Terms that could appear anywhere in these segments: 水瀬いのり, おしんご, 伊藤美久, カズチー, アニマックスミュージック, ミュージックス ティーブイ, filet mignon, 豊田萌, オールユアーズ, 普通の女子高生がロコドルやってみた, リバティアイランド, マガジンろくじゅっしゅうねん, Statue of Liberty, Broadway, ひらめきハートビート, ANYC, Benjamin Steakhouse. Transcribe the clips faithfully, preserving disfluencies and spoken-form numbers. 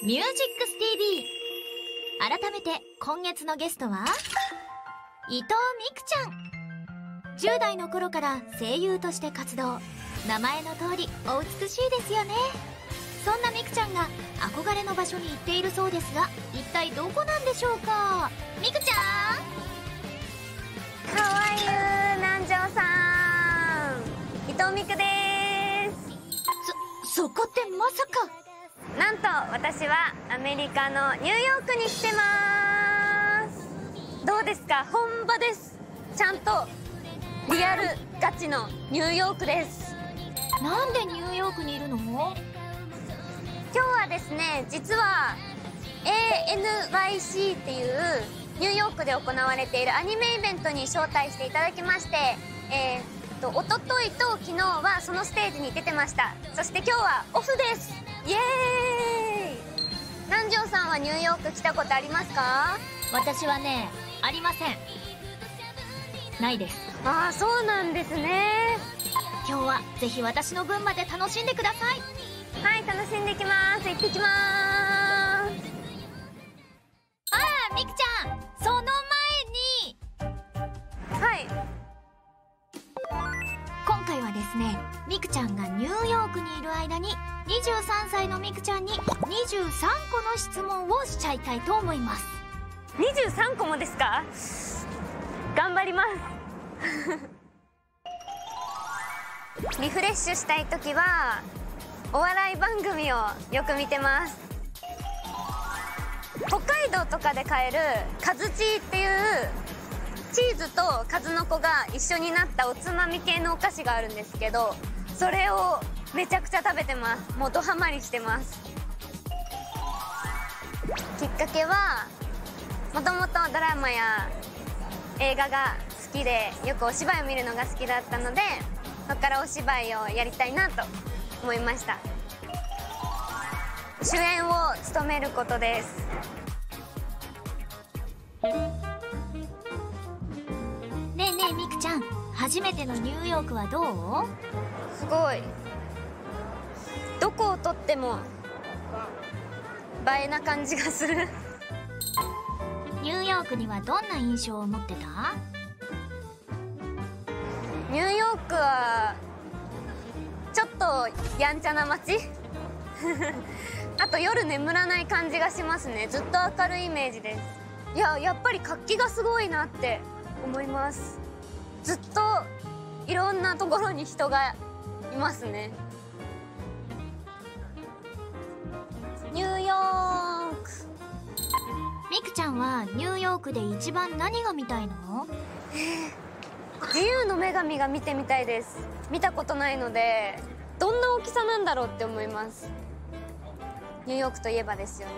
ミュージックス ティーブイ。 改めて今月のゲストは伊藤美久ちゃん。じゅう代の頃から声優として活動。名前の通りお美しいですよね。そんな美久ちゃんが憧れの場所に行っているそうですが、一体どこなんでしょうか。美久ちゃん。かわゆう南條さん、伊藤美久です。そそこってまさか。なんと私はアメリカのニューヨークに来てます。どうですか、本場です。ちゃんとリアルガチのニューヨークです。なんでニューヨークにいるの？今日はですね、実は エーエヌワイシー っていうニューヨークで行われているアニメイベントに招待していただきまして、えー、とおとといと昨日はそのステージに出てました。そして今日はオフです。イエーイ。南條さんはニューヨーク来たことありますか？私はね、ありません。ないです。ああ、そうなんですね。今日はぜひ私の分まで楽しんでください。はい、楽しんできます。行ってきます。ああ、みくちゃん、その前に、はい、今回はですね、みくちゃんがニューヨークにいる間ににじゅうさんさいのみくちゃんににじゅうさんこの質問をしちゃいたいと思います。にじゅうさんこもですか？頑張りますリフレッシュしたい時はお笑い番組をよく見てます。北海道とかで買えるカズチーっていうチーズとカズノコが一緒になったおつまみ系のお菓子があるんですけど、それをめちゃくちゃ食べてます。もうドハマりしてます。きっかけはもともとドラマや映画が好きで、よくお芝居を見るのが好きだったので、そこからお芝居をやりたいなと思いました。主演を務めることです。ねえねえみくちゃん、初めてのニューヨークはどう？すごい、どこを撮っても映えな感じがするニューヨークにはどんな印象を持ってた？ニューヨークはちょっとやんちゃな街あと夜眠らない感じがしますね。ずっと明るいイメージです。いや、やっぱり活気がすごいなって思います。ずっといろんなところに人がいますね。ニューヨーク。みくちゃんはニューヨークで一番何が見たいの？えー、自由の女神が見てみたいです。見たことないので、どんな大きさなんだろうって思います。ニューヨークといえばですよね。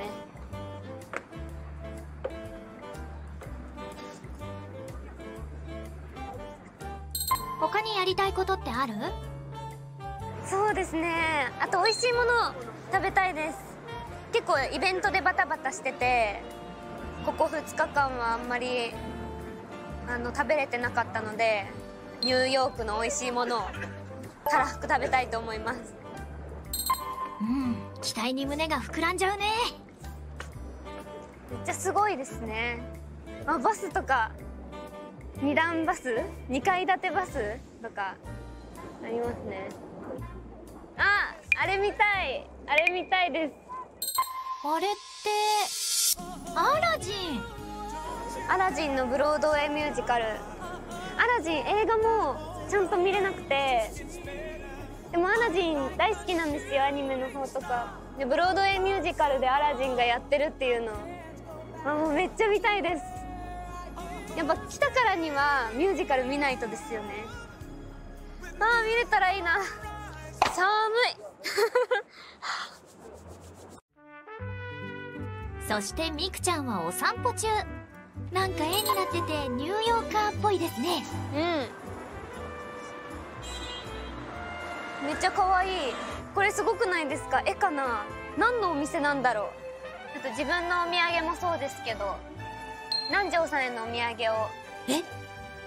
他にやりたいことってある？そうですね、あと美味しいもの食べたいです。結構イベントでバタバタしてて、ここふつかかんはあんまりあの食べれてなかったので、ニューヨークの美味しいものをたらふく食べたいと思います。うん、期待に胸が膨らんじゃうね。めっちゃすごいですね、まあ、バスとかにだんバス、にかいだてバスとかありますね。あ、あれ見たい、あれ見たいです。あれってアラジン。アラジンのブロードウェイミュージカル。アラジン映画もちゃんと見れなくて、でもアラジン大好きなんですよ、アニメの方とかで。ブロードウェイミュージカルでアラジンがやってるっていうの、まあ、もうめっちゃ見たいです。やっぱ来たからにはミュージカル見ないとですよね。ああ、見れたらいいな。寒いそしてみくちゃんはお散歩中。なんか絵になっててニューヨーカーっぽいですね。うん、めっちゃ可愛い。これすごくないですか？絵かな？何のお店なんだろう。あと自分のお土産もそうですけど、南條さんへのお土産をえ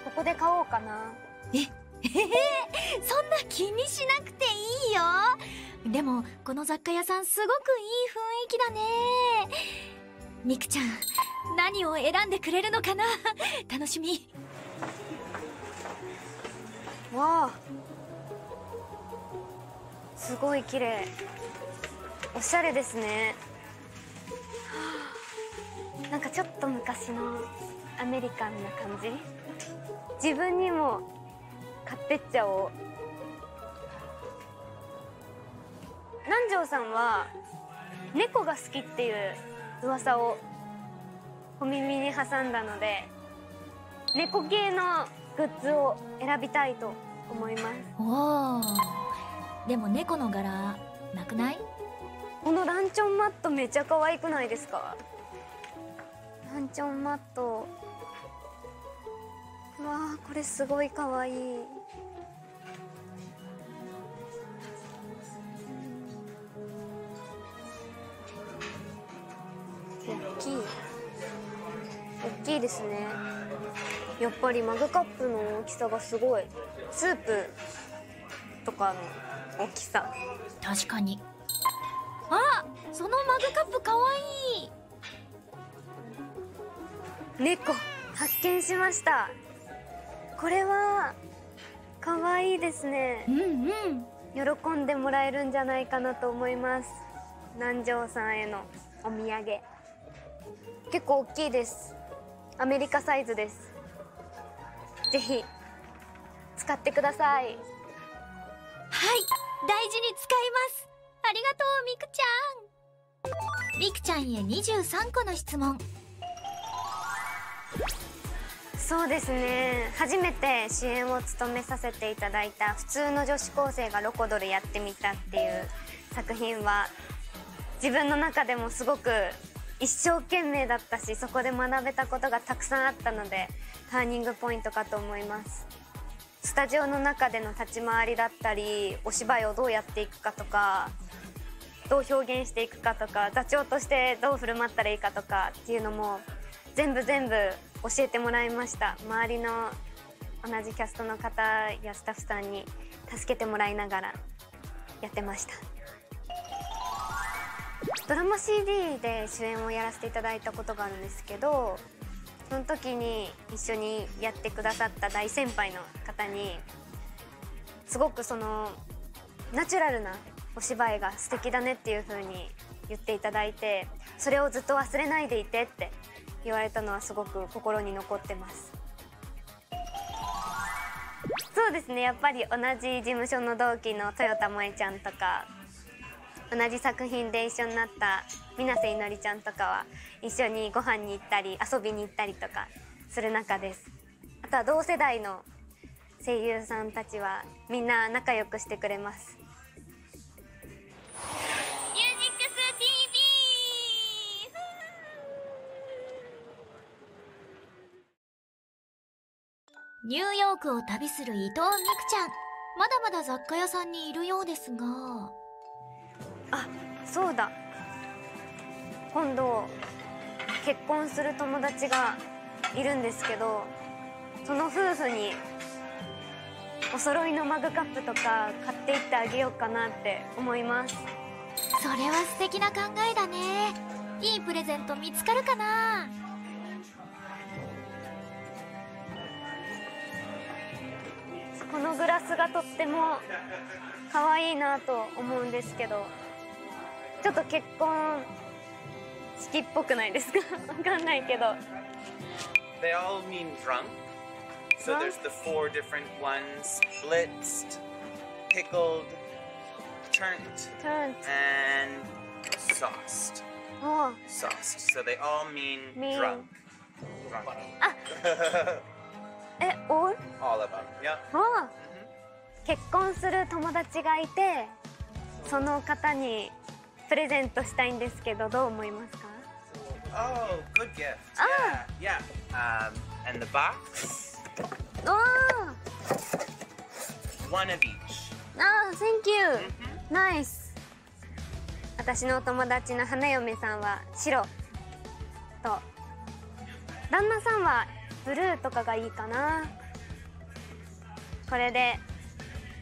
ここで買おうかな。ええー、そんな気にしなくていいよ。でもこの雑貨屋さんすごくいい雰囲気だね。みくちゃん、何を選んでくれるのかな。楽しみ。わあ、すごい綺麗。おしゃれですね。なんかちょっと昔のアメリカンな感じ。自分にも買ってっちゃおう。南條さんは猫が好きっていう噂を小耳に挟んだので、猫系のグッズを選びたいと思います。おお、でも猫の柄なくない？このランチョンマットめちゃ可愛くないですか？ランチョンマット、うわー、これすごい可愛い。大きい、大きいですね。やっぱりマグカップの大きさがすごい。スープとかの大きさ。確かに。あ、そのマグカップかわいい。猫発見しました。これはかわいいですね。うんうん、喜んでもらえるんじゃないかなと思います。南條さんへのお土産、結構大きいです。アメリカサイズです。ぜひ使ってください。はい、大事に使います。ありがとう、みくちゃん。みくちゃんへにじゅうさんこの質問。そうですね、初めて主演を務めさせていただいた「普通の女子高生がロコドルやってみた」っていう作品は、自分の中でもすごく一生懸命だったし、そこで学べたことがたくさんあったので、ターニングポイントかと思います。スタジオの中での立ち回りだったり、お芝居をどうやっていくかとか、どう表現していくかとか、座長としてどう振る舞ったらいいかとかっていうのも全部全部教えてもらいました。周りの同じキャストの方やスタッフさんに助けてもらいながらやってました。ドラマ シーディー で主演をやらせていただいたことがあるんですけど、その時に一緒にやってくださった大先輩の方に、すごくそのナチュラルなお芝居が素敵だねっていう風に言っていただいて、それをずっと忘れないでいてって言われたのはすごく心に残ってます。そうですね、やっぱり同じ事務所の同期の豊田萌ちゃんとか、同じ作品で一緒になった水瀬いのりちゃんとかは一緒にご飯に行ったり遊びに行ったりとかする仲です。あとは同世代の声優さんたちはみんな仲良くしてくれます。ニューヨークを旅する伊藤美久ちゃん、まだまだ雑貨屋さんにいるようですが。あ、そうだ、今度結婚する友達がいるんですけど、その夫婦にお揃いのマグカップとか買っていってあげようかなって思います。それは素敵な考えだね。いいプレゼント見つかるかな。このグラスがとっても可愛いなと思うんですけど、ちょっと結婚式っぽくないですか？わかんないけど。They all mean drunk. So there's the four different ones: blitzed, pickled, turned, and sauced. Oh. Sauced. So they all mean drunk. Drunk. Ah. え、all? All of them. Yeah. Oh. 結婚する友達がいて、その方にプレゼントしたいんですけど、どう思いますか？ Oh, good gift. Yeah. Yeah. Um, and the box? Oh. One of each. Ah, thank you. Nice. 私のお友達の花嫁さんは白と、旦那さんはブルーとかがいいかな。これで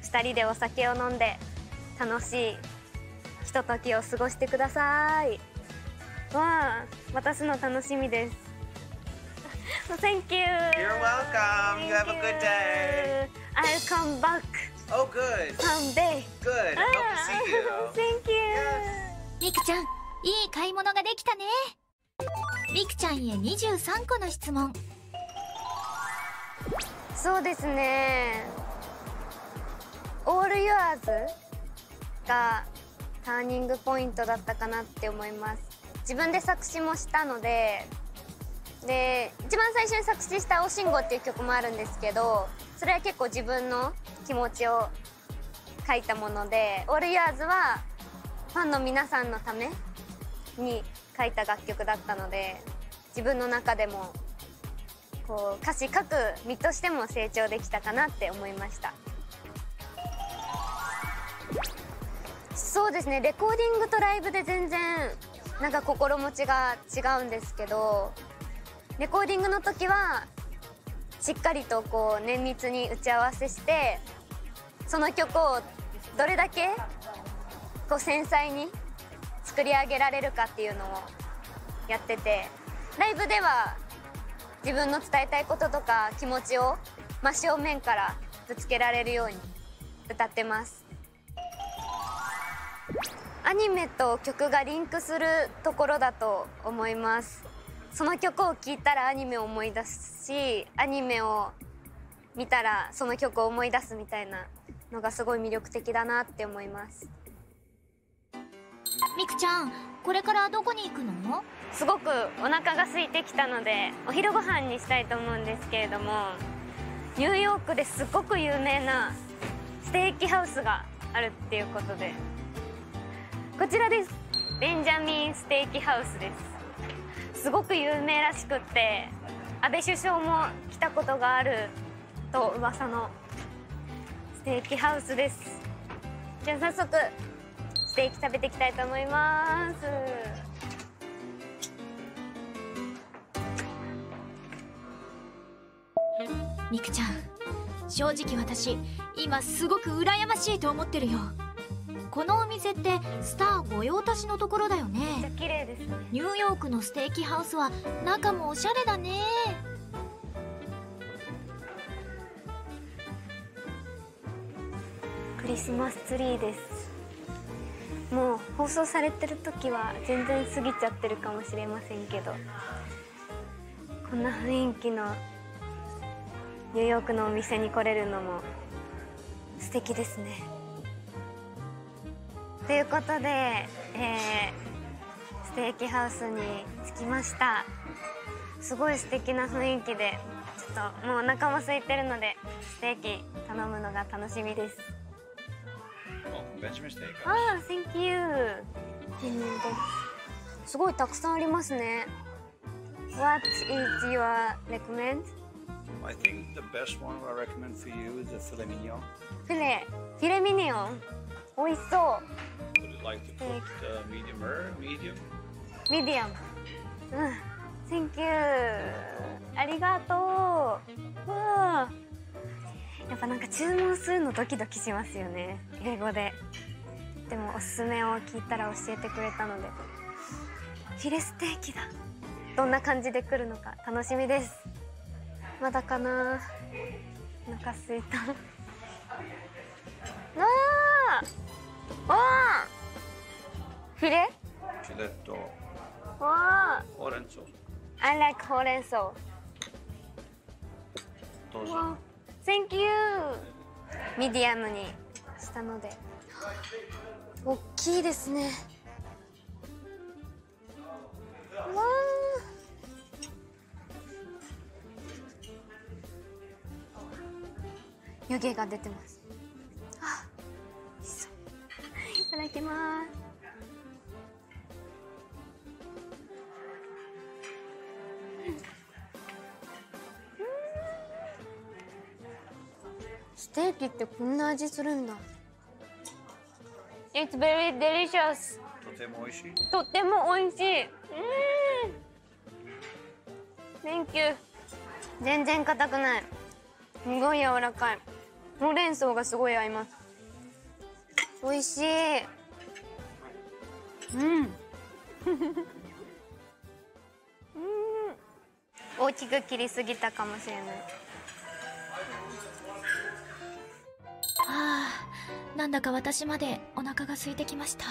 ふたりでお酒を飲んで楽しいひとときを過ごしてください。わあ、私の楽しみです。Thank you. You're welcome. You have a good day. I'll come back. Oh, good. Someday. Good. Hope to see you. Thank you. Yes. みくちゃん、いい買い物ができたね。みくちゃんへにじゅうさんこの質問。そうですね。オールユアーズがターニングポイントだったかなって思います。自分で作詞もしたので、で一番最初に作詞した「おしんご」っていう曲もあるんですけど、それは結構自分の気持ちを書いたもので、「オールユアーズ」はファンの皆さんのために書いた楽曲だったので、自分の中でもこう歌詞書く身としても成長できたかなって思いました。そうですね、レコーディングとライブで全然なんか心持ちが違うんですけど、レコーディングの時はしっかりとこう綿密に打ち合わせして、その曲をどれだけこう繊細に作り上げられるかっていうのをやってて、ライブでは自分の伝えたいこととか気持ちを真正面からぶつけられるように歌ってます。アニメと曲がリンクするところだと思います。その曲を聴いたらアニメを思い出すし、アニメを見たらその曲を思い出すみたいなのがすごい魅力的だなって思います。みくちゃん、これからどこに行くの？すごくお腹が空いてきたので、お昼ご飯にしたいと思うんですけれども、ニューヨークですごく有名なステーキハウスがあるっていうことで。こちらです。Benjamin Steakhouseです。すごく有名らしくって、安倍首相も来たことがあると噂のステーキハウスです。じゃあ早速ステーキ食べていきたいと思います。みくちゃん、正直私今すごく羨ましいと思ってるよ。このお店ってスター御用達のところだよね。めっちゃ綺麗ですね。ニューヨークのステーキハウスは中もおしゃれだね。クリスマスツリーです。もう放送されてる時は全然過ぎちゃってるかもしれませんけど、こんな雰囲気のニューヨークのお店に来れるのも素敵ですね。ということで、えー、ステーキハウスに着きました。すごい素敵な雰囲気で、ちょっともうお腹も空いてるのでステーキ頼むのが楽しみです。ああ、Thank you。すごいたくさんありますね。What is your recommend?I think the best one I recommend for you is the filet mignon. Filet, filet mignon. 美味しそう。Would you like to cook the medium rare, medium? Medium. うん。Thank you. ありがとう。わあ。やっぱなんか注文するのドキドキしますよね。英語で。でもおすすめを聞いたら教えてくれたので。フィレステーキだ。どんな感じで来るのか楽しみです。まだかな。お腹すいた。わあ、わあ、フィレ？フィレット。わあ。ほうれん草。I like ほうれん草。どうぞ。Thank you。ミディアムにしたので。大きいですね。わあ。湯気が出てます。あ、美味しそう。いただきます。ステーキってこんな味するんだ。It's very delicious。とても美味しい。とても美味しい。うん。Thank you。全然硬くない。すごい柔らかい。ほうれん草がすごい合います。美味しい。 음. 음. 大きく切りすぎたかもしれない。ああ、なんだか私までお腹が空いてきました。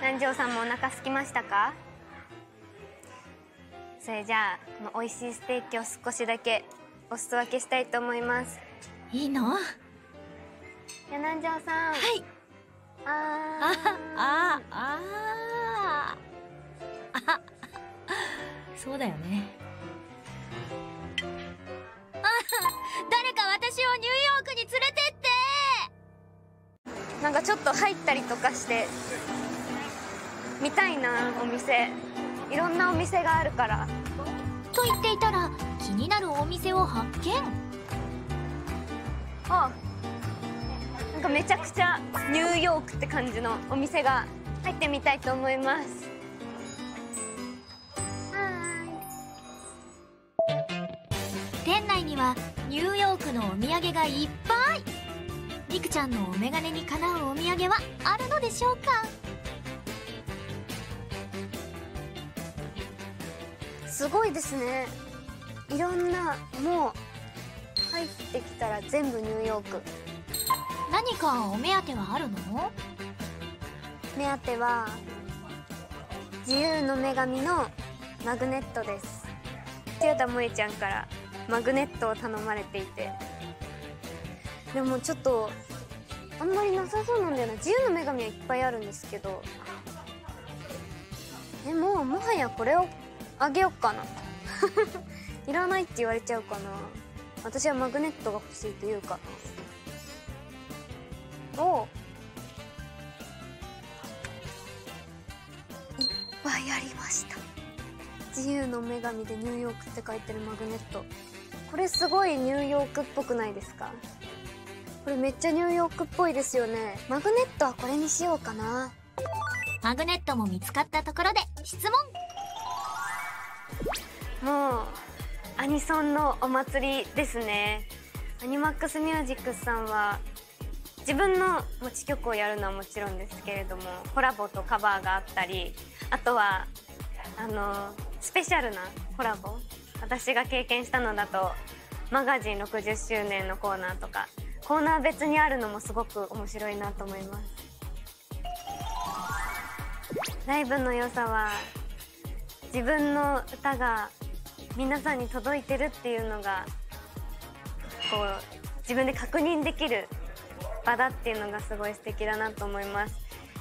南條さんもお腹空きましたか？それじゃあこの美味しいステーキを少しだけお裾分けしたいと思います。いいの？じゃあ南條さん。はい。ああああああ。そうだよね。あ誰か私をニューヨークに連れてって。なんかちょっと入ったりとかして見たいなお店。いろんなお店があるから。と言っていたら気になるお店を発見。あ、なんかめちゃくちゃニューヨークって感じのお店が入ってみたいと思います。店内にはニューヨークのお土産がいっぱい。りくちゃんのお眼鏡にかなうお土産はあるのでしょうか。すごいですね。いろんな、もう入ってきたら全部ニューヨーク。何かお目当てはあるの？目当ては自由の女神のマグネットです。豊田萌ちゃんからマグネットを頼まれていて、でもちょっとあんまりなさそうなんだよな。自由の女神はいっぱいあるんですけど、えもうもはやこれをあげよっかな。いらないって言われちゃうかな。私はマグネットが欲しいというか。お、いっぱいありました。自由の女神でニューヨークって書いてるマグネット。これすごいニューヨークっぽくないですか？これめっちゃニューヨークっぽいですよね。マグネットはこれにしようかな。マグネットも見つかったところで質問。もうアニソンのお祭りですね。アニマックスミュージックさんは自分の持ち曲をやるのはもちろんですけれども、コラボとカバーがあったり、あとはあのスペシャルなコラボ、私が経験したのだとマガジンろくじゅっしゅうねんのコーナーとか、コーナー別にあるのもすごく面白いなと思います。ライブの良さは自分の歌が皆さんに届いてるっていうのがこう自分で確認できる場だっていうのがすごい素敵だなと思います。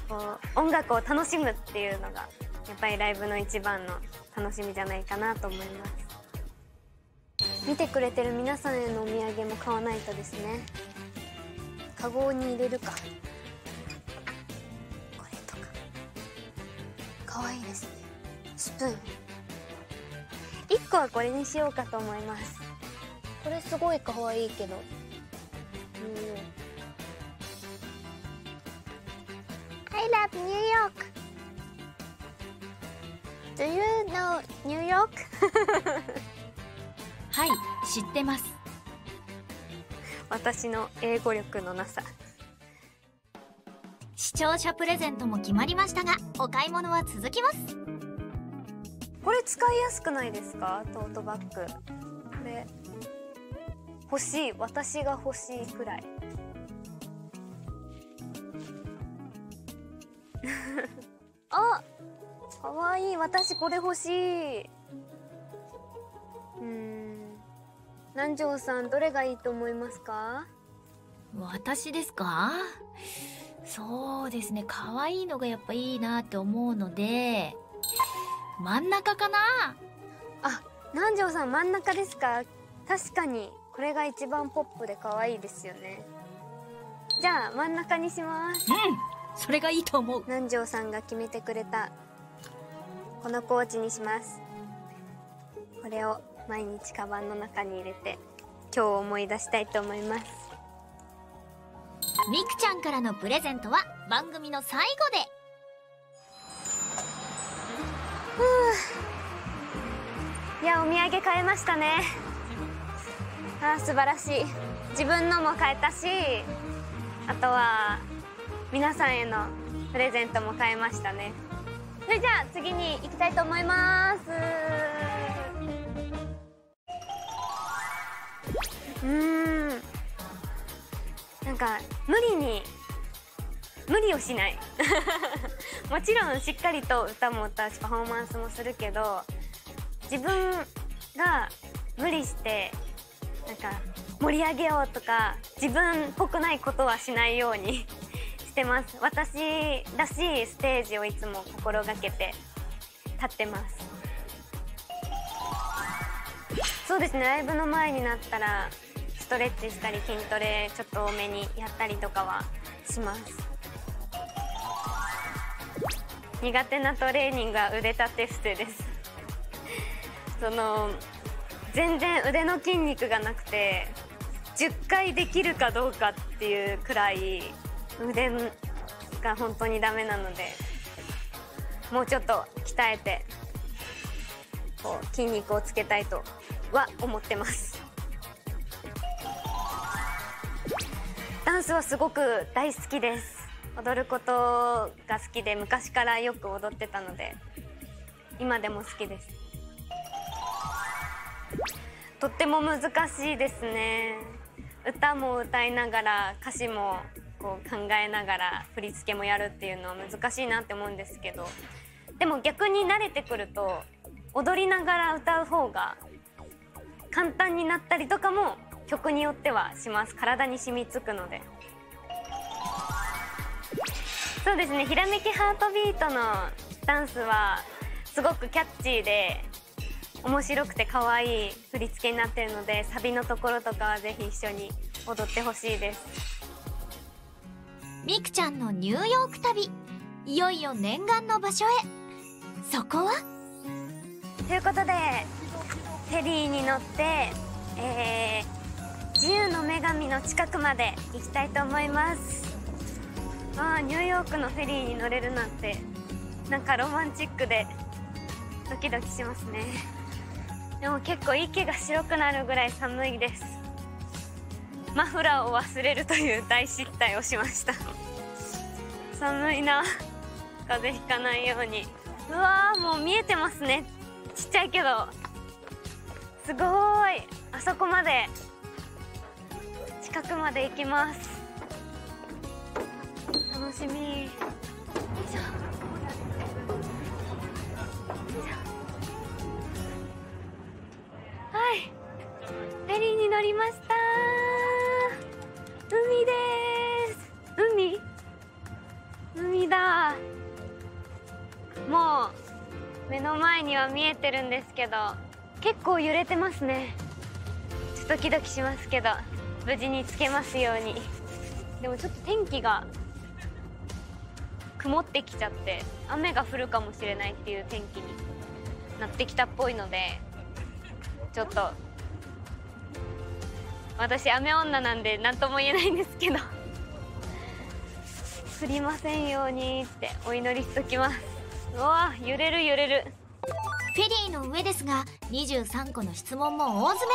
こう音楽を楽しむっていうのがやっぱりライブの一番の楽しみじゃないかなと思います。見てくれてる皆さんへのお土産も買わないとですね。カゴに入れるか、これとかかわいいですね。スプーンいっこはこれにしようかと思います。これすごいかわいいけど、うん、I love New York. Do you know New York? はい、知ってます。私の英語力のなさ。視聴者プレゼントも決まりましたが、お買い物は続きます。これ使いやすくないですか？トートバッグ。これ欲しい、私が欲しいくらい。あ、かわいい。私これ欲しい。うん、南條さんどれがいいと思いますか？私ですか？そうですね、かわいいのがやっぱいいなって思うので真ん中かな。あ、南條さん真ん中ですか。確かにこれが一番ポップで可愛いですよね。じゃあ真ん中にします。うん、それがいいと思う。南條さんが決めてくれたこのポーチにします。これを毎日カバンの中に入れて今日思い出したいと思います。みくちゃんからのプレゼントは番組の最後で。いや、お土産買えましたね。あー、素晴らしい。自分のも買えたし、あとは皆さんへのプレゼントも買えましたね。それじゃあ次に行きたいと思います。うーん、なんか無理に無理をしないもちろんしっかりと歌も歌うしパフォーマンスもするけど、自分が無理してなんか盛り上げようとか自分っぽくないことはしないようにしてます。私らしいステージをいつも心がけて立ってます。そうですね、ライブの前になったらストレッチしたり筋トレちょっと多めにやったりとかはします。苦手なトレーニングは腕立て伏せです。その全然腕の筋肉がなくてじゅっかいできるかどうかっていうくらい腕が本当にダメなので、もうちょっと鍛えてこう筋肉をつけたいとは思ってます。ダンスはすごく大好きです。踊ることが好きで昔からよく踊ってたので今でも好きです。とっても難しいですね。歌も歌いながら歌詞もこう考えながら振り付けもやるっていうのは難しいなって思うんですけど、でも逆に慣れてくると踊りながら歌う方が簡単になったりとかも曲によってはします。体に染みつくので。そうですね、ひらめきハートビートのダンスはすごくキャッチーで面白くて可愛い振り付けになっているので、サビのところとかはぜひ一緒に踊ってほしいです。みくちゃんのニューヨーク旅、いよいよ念願の場所へ。そこはということでフェリーに乗って、えー、自由の女神の近くまで行きたいと思います。あー、ニューヨークのフェリーに乗れるなんてなんかロマンチックでドキドキしますね。でも結構息が白くなるぐらい寒いです。マフラーを忘れるという大失態をしました寒いな、風邪ひかないように。うわー、もう見えてますね。ちっちゃいけどすごーい。あそこまで近くまで行きます。楽しみ。よいしょ。よいしょ。はい、フェリーに乗りました。海です。海海だ。もう目の前には見えてるんですけど結構揺れてますね。ちょっとドキドキしますけど無事に着けますように。でもちょっと天気が曇ってきちゃって雨が降るかもしれないっていう天気になってきたっぽいので、ちょっと私雨女なんで何とも言えないんですけど降りませんようにってお祈りしときます。うわ、揺れる揺れる。フェリーの上ですがにじゅうさんこの質問も大詰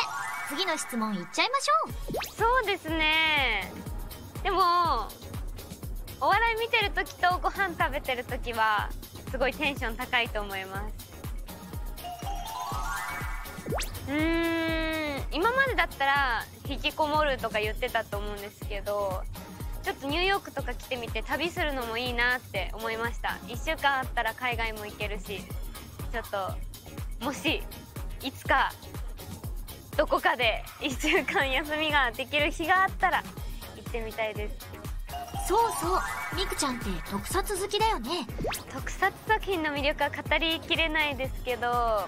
め。次の質問いっちゃいましょう。そうですね、でもお笑い見てる時とご飯食べてる時はすごいテンション高いと思います。うーん、今までだったら引きこもるとか言ってたと思うんですけど、ちょっとニューヨークとか来てみて旅するのもいいなって思いました。いっしゅうかんあったら海外も行けるし、ちょっともしいつかどこかでいっしゅうかん休みができる日があったら行ってみたいです。そうそう、みくちゃんって特撮好きだよね。特撮作品の魅力は語りきれないですけど、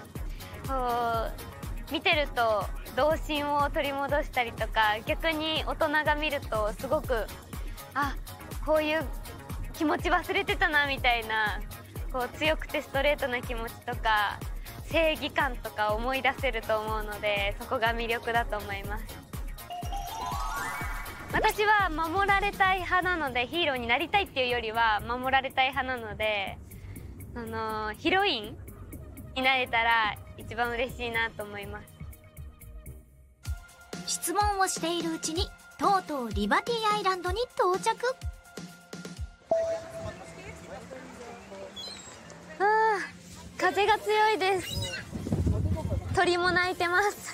見てると童心を取り戻したりとか、逆に大人が見るとすごく、あ、こういう気持ち忘れてたなみたいな、こう強くてストレートな気持ちとか正義感とか思い出せると思うので、そこが魅力だと思います。私は守られたい派なので、ヒーローになりたいっていうよりは守られたい派なので、あのヒロインになれたら一番嬉しいなと思います。質問をしているうちにとうとうリバティアイランドに到着。風が強いです。鳥も鳴いてます。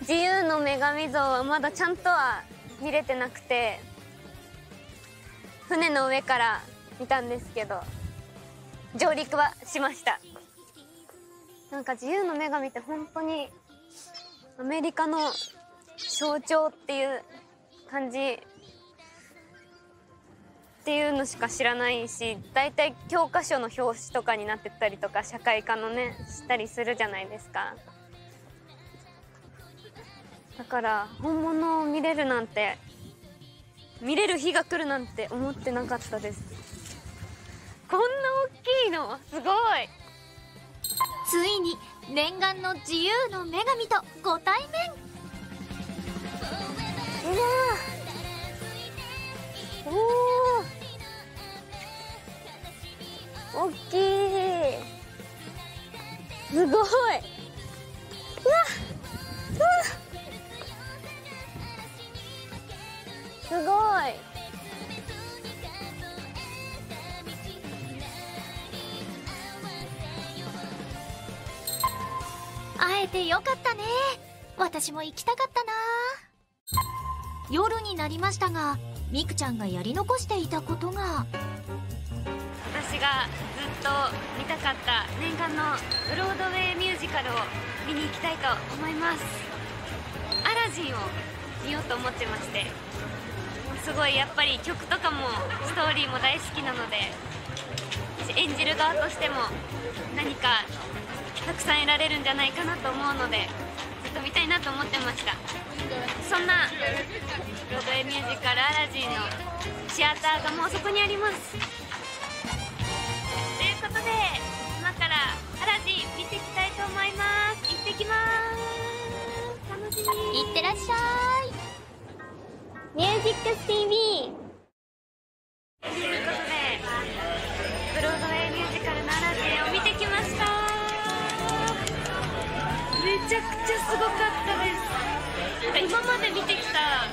自由の女神像はまだちゃんとは見れてなくて、船の上から見たんですけど、上陸はしました。なんか自由の女神って本当にアメリカの象徴っていう感じっていうのしか知らないし、大体教科書の表紙とかになってたりとか、社会科のねしたりするじゃないですか。だから本物を見れるなんて、見れる日が来るなんて思ってなかったです。こんな大きいのすごい。ついに念願の自由の女神とご対面。いやー、おー、大きい、すごい。うわっ、うわっ、すごい。会えてよかったね。私も行きたかったな。夜になりましたが、みくちゃんがやり残していたことが。私がずっと見たかった念願のブロードウェイミュージカルを見に行きたいと思います。アラジンを見ようと思ってまして。すごいやっぱり曲とかもストーリーも大好きなので、演じる側としても何かたくさん得られるんじゃないかなと思うので、ずっと見たいなと思ってました。そんなブロードウェイミュージカル「アラジン」のシアターがもうそこにあります。ということで、今から「アラジン」見ていきたいと思います。行ってきます。楽しみ。いってらっしゃい。ミュージックス ティーブイ。 ということで、ブロードウェイミュージカルのアラジンを見てきました。めちゃくちゃすごかったです。今まで見てきた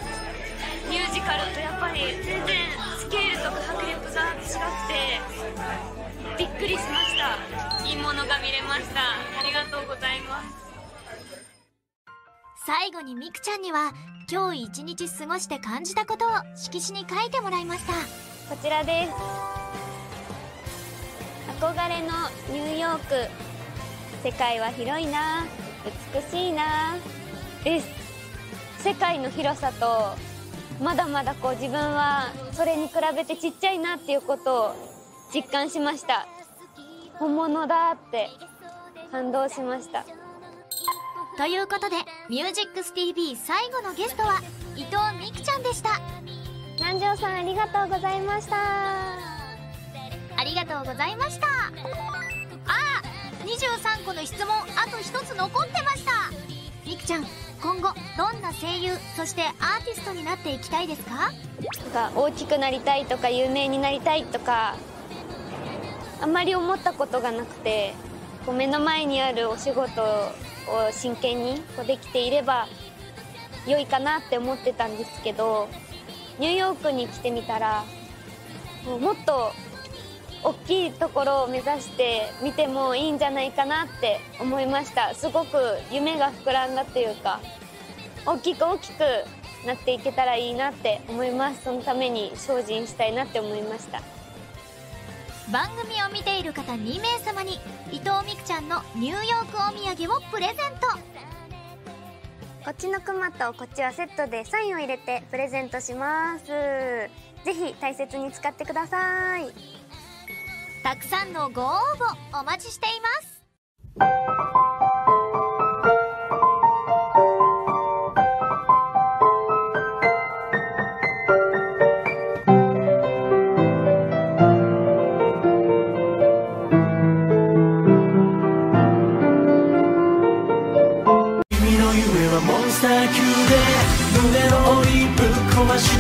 ミュージカルとやっぱり全然スケールとか迫力が違くてびっくりしました。いいものが見れました。ありがとうございます。最後にみくちゃんには今日一日過ごして感じたことを色紙に書いてもらいました。こちらです。憧れのニューヨーク、世界は広いな、美しいなです。世界の広さと、まだまだこう自分はそれに比べてちっちゃいなっていうことを実感しました。本物だって感動しました。ということで、ミュージックス ティーブイ 最後のゲストは伊藤美貴ちゃんでした。南條さん、ありがとうございました。ありがとうございました。ああ、にじゅうさんこの質問、あとひとつ残ってました。美貴ちゃん、今後どんな声優、そしてアーティストになっていきたいですか？なんか大きくなりたいとか有名になりたいとか、あんまり思ったことがなくて、こう目の前にあるお仕事をを真剣にできていれば良いかなって思ってたんですけど、ニューヨークに来てみたらもっと大きいところを目指してみてもいいんじゃないかなって思いました。すごく夢が膨らんだというか、大きく大きくなっていけたらいいなって思います。そのために精進したいなって思いました。番組を見ている方にめいさまに伊藤美貴ちゃんのニューヨークお土産をプレゼント。こっちの熊とこっちはセットでサインを入れてプレゼントします。ぜひ大切に使ってください。たくさんのご応募お待ちしています。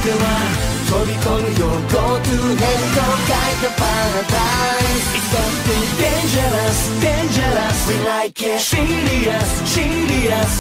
飛び込むよ Go to heaven, don't guide the paradise. It's something dangerous, dangerous. We like it, serious, serious.